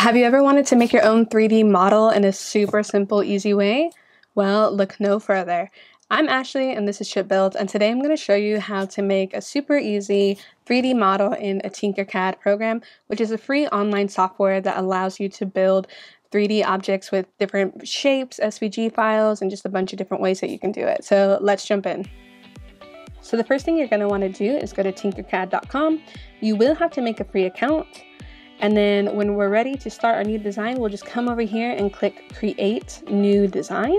Have you ever wanted to make your own 3D model in a super simple, easy way? Well, look no further. I'm Ashley and this is Chipped Builds, and today I'm going to show you how to make a super easy 3D model in a Tinkercad program, which is a free online software that allows you to build 3D objects with different shapes, SVG files, and just a bunch of different ways that you can do it. So let's jump in. So the first thing you're going to want to do is go to Tinkercad.com. You will have to make a free account. And then when we're ready to start our new design, we'll just come over here and click Create New Design.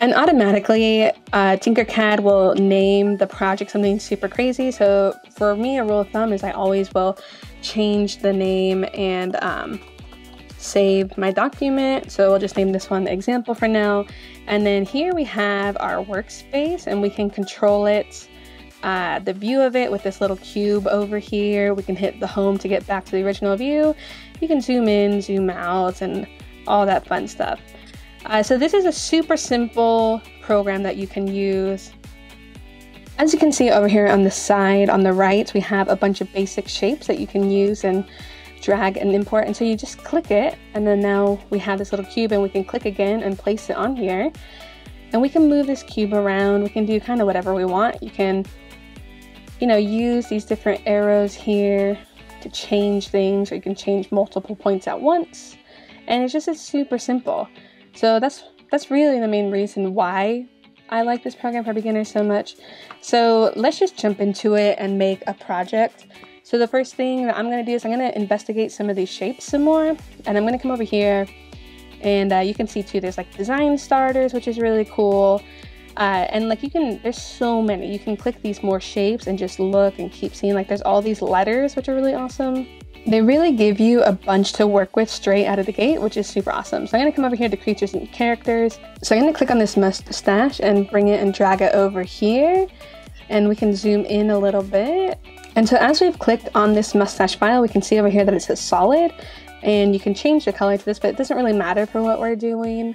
And automatically, Tinkercad will name the project something super crazy. So for me, a rule of thumb is I always will change the name and save my document. So we'll just name this one example for now. And then here we have our workspace, and we can control it. The view of it with this little cube over here. We can hit the home to get back to the original view. You can zoom in, zoom out, and all that fun stuff. So this is a super simple program that you can use. As you can see over here on the side, on the right, we have a bunch of basic shapes that you can use and drag and import. And so you just click it, and then now we have this little cube, and we can click again and place it on here. And we can move this cube around. We can do kind of whatever we want. You can use these different arrows here to change things, or you can change multiple points at once. And it's just super simple. So that's really the main reason why I like this program for beginners so much. So let's just jump into it and make a project. So the first thing that I'm going to do is I'm going to investigate some of these shapes some more. And I'm going to come over here, and you can see too, there's like design starters, which is really cool. And like there's so many. You can click these more shapes and just look and keep seeing, like there's all these letters, which are really awesome. They really give you a bunch to work with straight out of the gate, which is super awesome. So I'm gonna come over here to creatures and characters. So I'm gonna click on this mustache and bring it and drag it over here. And we can zoom in a little bit. And so as we've clicked on this mustache file, we can see over here that it says solid, and you can change the color to this, but it doesn't really matter for what we're doing.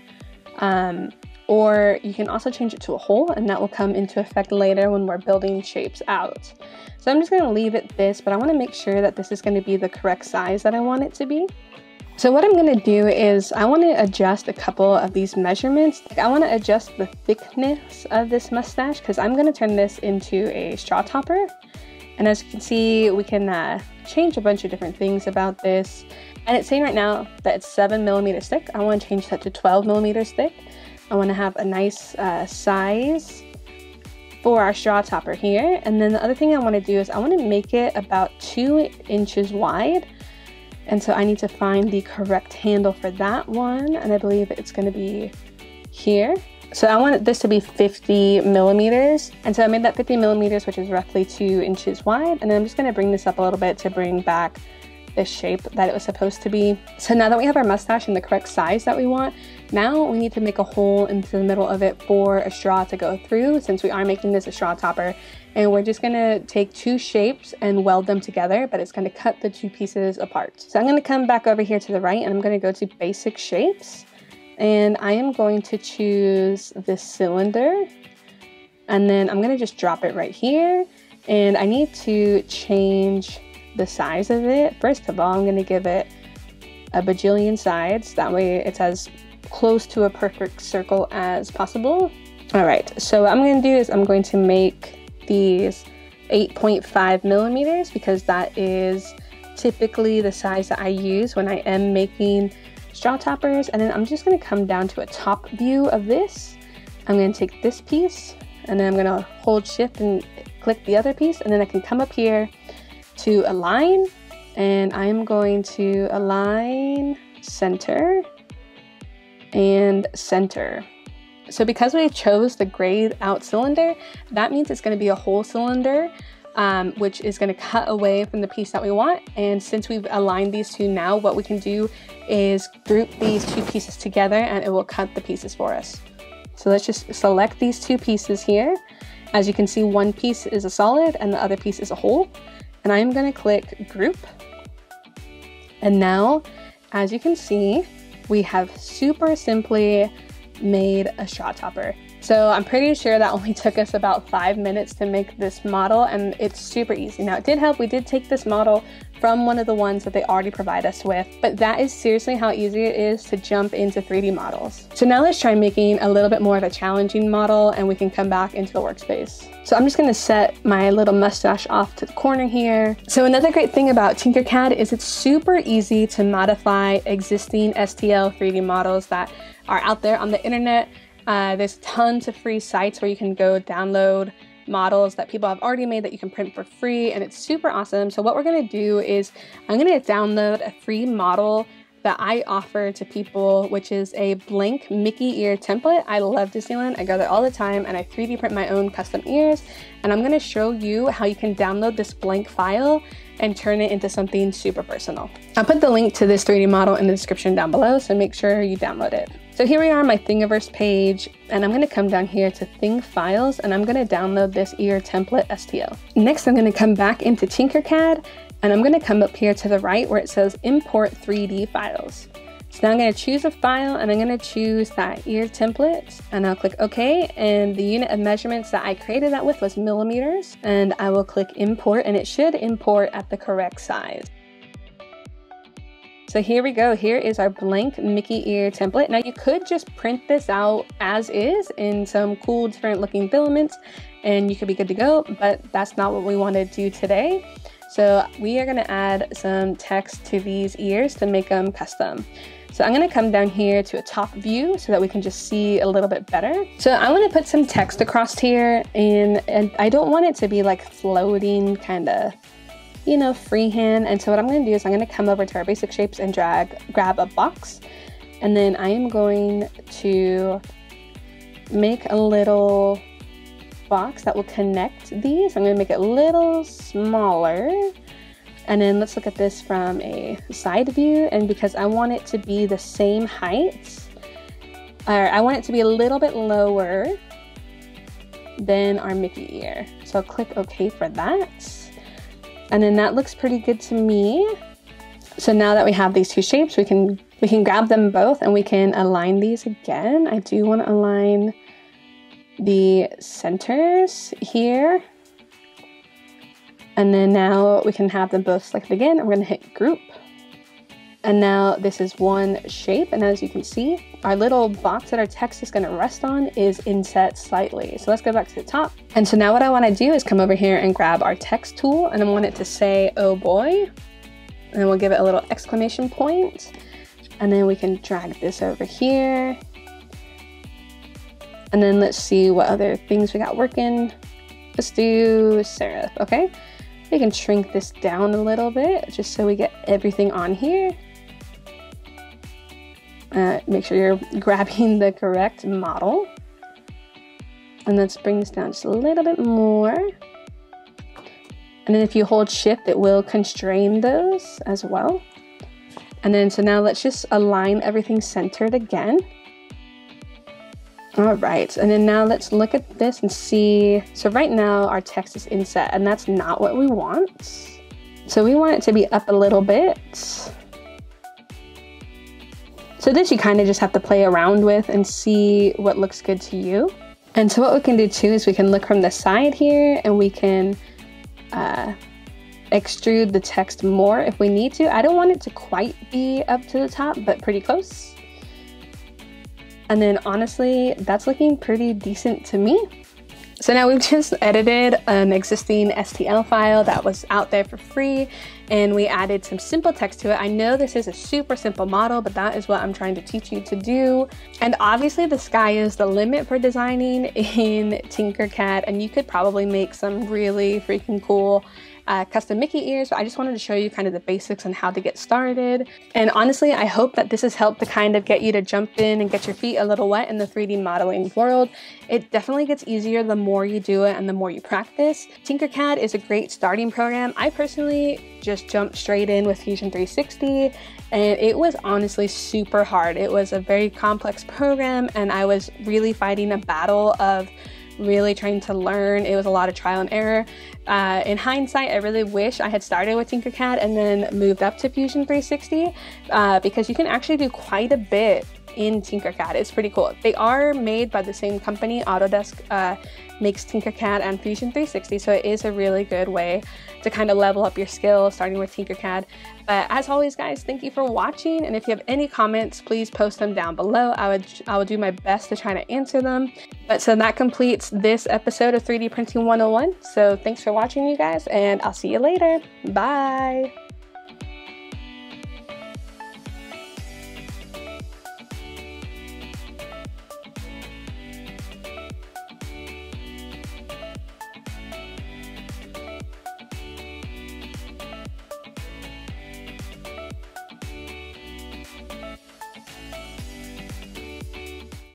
Or you can also change it to a hole, and that will come into effect later when we're building shapes out. So I'm just going to leave it this, but I want to make sure that this is going to be the correct size that I want it to be. So what I'm going to do is I want to adjust a couple of these measurements. Like I want to adjust the thickness of this mustache, because I'm going to turn this into a straw topper. And as you can see, we can change a bunch of different things about this. And it's saying right now that it's 7 millimeters thick. I want to change that to 12 millimeters thick. I want to have a nice size for our straw topper here. And then the other thing I want to do is I want to make it about 2 inches wide. And so I need to find the correct handle for that one. And I believe it's going to be here. So I want this to be 50 millimeters. And so I made that 50 millimeters, which is roughly 2 inches wide. And then I'm just going to bring this up a little bit to bring back the shape that it was supposed to be. So now that we have our mustache in the correct size that we want, now we need to make a hole into the middle of it for a straw to go through, since we are making this a straw topper. And we're just gonna take two shapes and weld them together, but it's gonna cut the two pieces apart. So I'm gonna come back over here to the right, and I'm gonna go to basic shapes. And I am going to choose this cylinder. And then I'm gonna just drop it right here. And I need to change the size of it. First of all, I'm going to give it a bajillion sides. That way it's as close to a perfect circle as possible. All right, so what I'm going to do is I'm going to make these 8.5 millimeters because that is typically the size that I use when I am making straw toppers. And then I'm just going to come down to a top view of this. I'm going to take this piece, and then I'm going to hold shift and click the other piece, and then I can come up here to align, and I'm going to align center and center. So because we chose the grayed out cylinder, that means it's going to be a whole cylinder, which is going to cut away from the piece that we want. And since we've aligned these two, now what we can do is group these two pieces together, and it will cut the pieces for us. So let's just select these two pieces here. As you can see, one piece is a solid and the other piece is a hole. And I'm going to click group. And now, as you can see, we have super simply made a straw topper. So I'm pretty sure that only took us about 5 minutes to make this model, and it's super easy. Now it did help, we did take this model from one of the ones that they already provide us with, but that is seriously how easy it is to jump into 3D models. So now let's try making a little bit more of a challenging model, and we can come back into a workspace. So I'm just gonna set my little mustache off to the corner here. So another great thing about Tinkercad is it's super easy to modify existing STL 3D models that are out there on the internet. There's tons of free sites where you can go download models that people have already made that you can print for free, and it's super awesome. So what we're going to do is I'm going to download a free model that I offer to people, which is a blank Mickey ear template. I love Disneyland, I go there all the time, and I 3D print my own custom ears, and I'm going to show you how you can download this blank file and turn it into something super personal. I'll put the link to this 3D model in the description down below, so make sure you download it. So here we are on my Thingiverse page, and I'm gonna come down here to Thing Files, and I'm gonna download this ear template STL. Next, I'm gonna come back into Tinkercad, and I'm gonna come up here to the right where it says Import 3D Files. So now I'm gonna choose a file, and I'm gonna choose that ear template, and I'll click OK, and the unit of measurements that I created that with was millimeters, and I will click Import, and it should import at the correct size. So here we go, here is our blank Mickey ear template. Now you could just print this out as is in some cool different looking filaments and you could be good to go, but that's not what we want to do today. So we are gonna add some text to these ears to make them custom. So I'm gonna come down here to a top view so that we can just see a little bit better. So I wanna put some text across here, and I don't want it to be like floating kinda, you know, freehand. And so what I'm going to do is I'm going to come over to our basic shapes and grab a box, and then I am going to make a little box that will connect these. I'm going to make it a little smaller, and then let's look at this from a side view, and because I want it to be the same height, or I want it to be a little bit lower than our Mickey ear. So I'll click OK for that. And then that looks pretty good to me. So now that we have these two shapes, we can grab them both and we can align these again. I do want to align the centers here. And then now we can have them both selected again. I'm going to hit group. And now this is one shape. And as you can see, our little box that our text is gonna rest on is inset slightly. So let's go back to the top. And so now what I wanna do is come over here and grab our text tool, and I want it to say, oh boy. And then we'll give it a little exclamation point. And then we can drag this over here. And then let's see what other things we got working. Let's do serif, okay? We can shrink this down a little bit just so we get everything on here. Make sure you're grabbing the correct model. And let's bring this down just a little bit more. And then if you hold shift, it will constrain those as well. And then so now let's just align everything centered again. All right, and then now let's look at this and see. So right now our text is inset, and that's not what we want. So we want it to be up a little bit. So this you kind of just have to play around with and see what looks good to you. And so what we can do too is we can look from the side here, and we can extrude the text more if we need to. I don't want it to quite be up to the top, but pretty close. And then honestly, that's looking pretty decent to me. So now we've just edited an existing STL file that was out there for free, and we added some simple text to it. I know this is a super simple model, but that is what I'm trying to teach you to do. And obviously the sky is the limit for designing in Tinkercad, and you could probably make some really freaking cool custom Mickey ears, but I just wanted to show you kind of the basics on how to get started. And honestly, I hope that this has helped to kind of get you to jump in and get your feet a little wet in the 3D modeling world. It definitely gets easier the more you do it and the more you practice. Tinkercad is a great starting program. I personally just jumped straight in with Fusion 360, and it was honestly super hard. It was a very complex program, and I was really fighting a battle of really trying to learn. It was a lot of trial and error. In hindsight, I really wish I had started with Tinkercad and then moved up to Fusion 360 because you can actually do quite a bit in Tinkercad. It's pretty cool. They are made by the same company. Autodesk makes Tinkercad and Fusion 360, so it is a really good way to kind of level up your skills, starting with Tinkercad. But as always, guys, thank you for watching, and if you have any comments, please post them down below. I will do my best to try to answer them. But so that completes this episode of 3D Printing 101. So thanks for watching, you guys, and I'll see you later. Bye!